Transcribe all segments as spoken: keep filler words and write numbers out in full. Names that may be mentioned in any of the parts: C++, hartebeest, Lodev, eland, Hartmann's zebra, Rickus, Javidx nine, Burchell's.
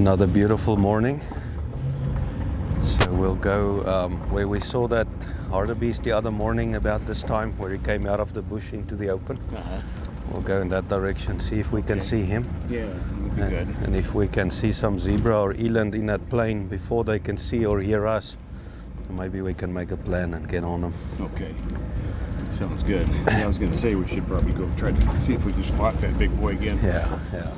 another beautiful morning. So we'll go um, where we saw that hartebeest the other morning about this time, where he came out of the bush into the open. Uh-huh. We'll go in that direction, see if we can okay. see him. Yeah, would be and, good. And if we can see some zebra or eland in that plain before they can see or hear us, maybe we can make a plan and get on them. Okay, that sounds good. Yeah, I was going to say we should probably go try to see if we can spot that big boy again. Yeah, yeah.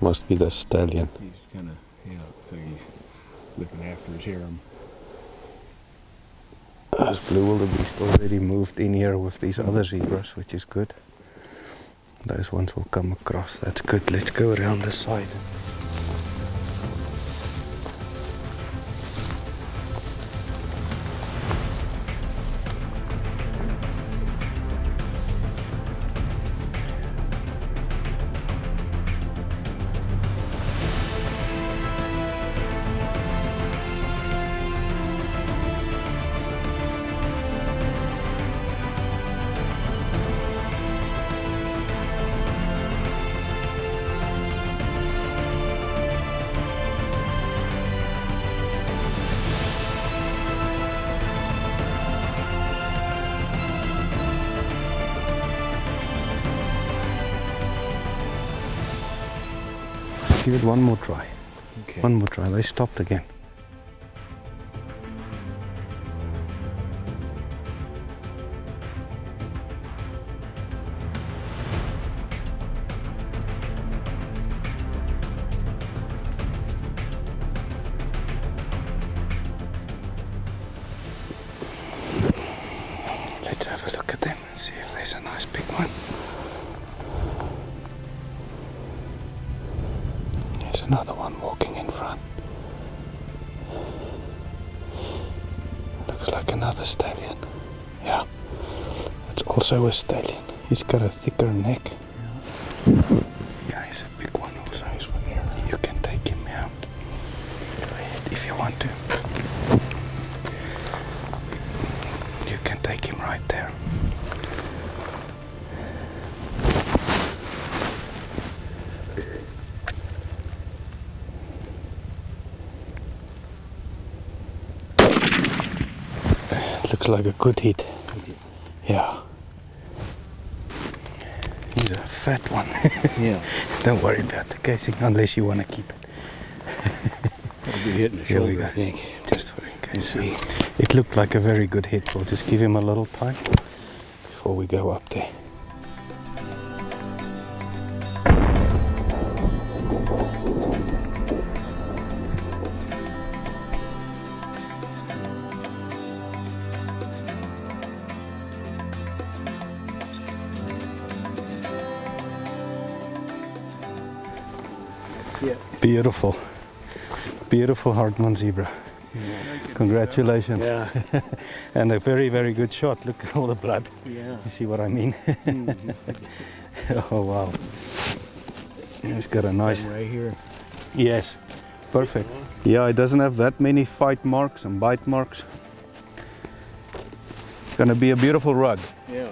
Must be the stallion. He's kind of, yeah, looks like he's looking after his harem. This blue wildebeest already moved in here with these other zebras, which is good. Those ones will come across. That's good. Let's go around the side. Give it one more try. Okay. One more try. They stopped again. Let's have a look at them and see if there's a nice big one. Another one walking in front. Looks like another stallion. Yeah, it's also a stallion. He's got a thicker neck. Yeah, yeah, he's a big one also. Nice one, yeah. You can take him out if you want to. You can take him right there. Looks like a good hit. Yeah. He's a fat one. Yeah. Don't worry about the casing unless you want to keep it. I'll be hitting the shoulder, I think. Just for in case. We'll see. It looked like a very good hit. We'll just give him a little time before we go up there. Yeah. Beautiful, beautiful Hartmann's zebra. Yeah. Congratulations. Yeah. And a very, very good shot. Look at all the blood. Yeah. You see what I mean? Mm-hmm. Oh, wow. He's got a nice... Right here. Yes, perfect. Yeah, it doesn't have that many fight marks and bite marks. It's going to be a beautiful rug. Yeah.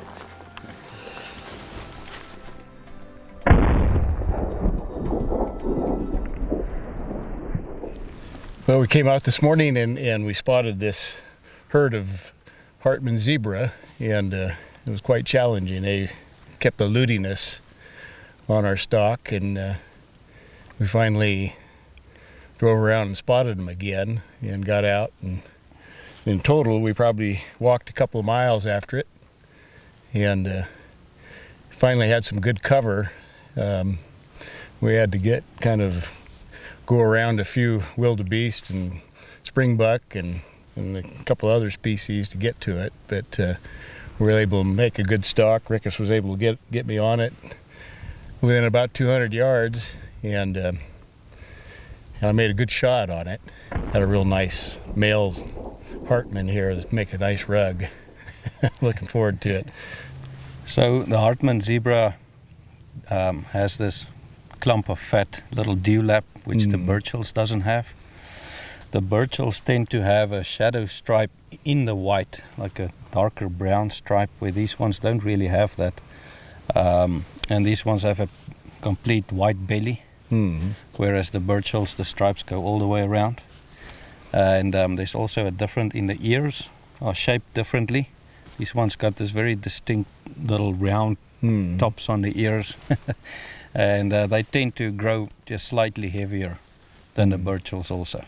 Well, we came out this morning and, and we spotted this herd of Hartmann's zebra, and uh, it was quite challenging. They kept eluding us on our stalk, and uh, we finally drove around and spotted them again and got out. And in total, we probably walked a couple of miles after it, and uh, finally had some good cover. Um, we had to get kind of go around a few wildebeest and springbuck and, and a couple other species to get to it, but uh, we were able to make a good stalk. Rickus was able to get get me on it within about two hundred yards, and, uh, and I made a good shot on it. Had a real nice male Hartmann here that make a nice rug. Looking forward to it. So the Hartmann zebra um, has this clump of fat, little dewlap, which mm. the Burchell's doesn't have. The Burchell's tend to have a shadow stripe in the white, like a darker brown stripe, where these ones don't really have that. Um, and these ones have a complete white belly, mm. whereas the Burchell's, the stripes go all the way around. And um, there's also a different in the ears, are shaped differently. These ones got this very distinct little round mm. tops on the ears. And uh, they tend to grow just slightly heavier than mm. the Burchell's also.